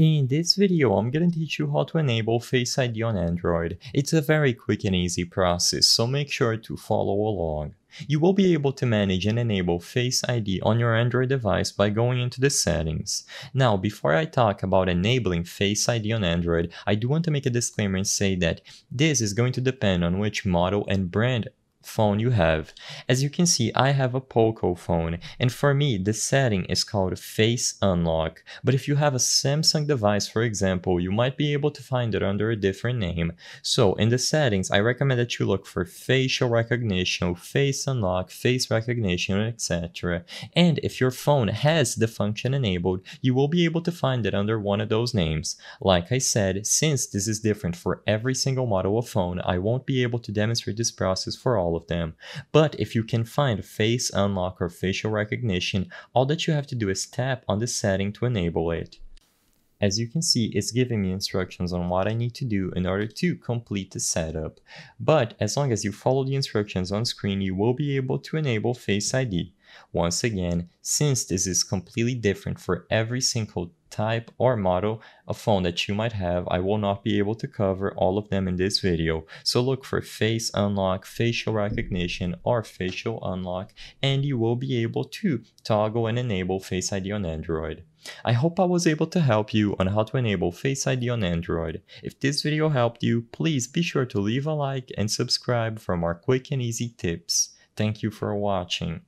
In this video, I'm gonna teach you how to enable Face ID on Android. It's a very quick and easy process, so make sure to follow along. You will be able to manage and enable Face ID on your Android device by going into the settings. Now, before I talk about enabling Face ID on Android, I do want to make a disclaimer and say that this is going to depend on which model and brand phone you have. As you can see, I have a Poco phone, and for me the setting is called Face Unlock, but if you have a Samsung device, for example, you might be able to find it under a different name. So in the settings, I recommend that you look for facial recognition, Face Unlock, face recognition, etc. And if your phone has the function enabled, you will be able to find it under one of those names. Like I said, since this is different for every single model of phone, I won't be able to demonstrate this process for all of them, but if you can find Face Unlock or facial recognition, all that you have to do is tap on the setting to enable it. As you can see, it's giving me instructions on what I need to do in order to complete the setup, but as long as you follow the instructions on screen, you will be able to enable Face ID. Once again, since this is completely different for every single type or model of phone that you might have, I will not be able to cover all of them in this video. So look for Face Unlock, facial recognition, or facial unlock, and you will be able to toggle and enable Face ID on Android. I hope I was able to help you on how to enable Face ID on Android. If this video helped you, please be sure to leave a like and subscribe for more quick and easy tips. Thank you for watching.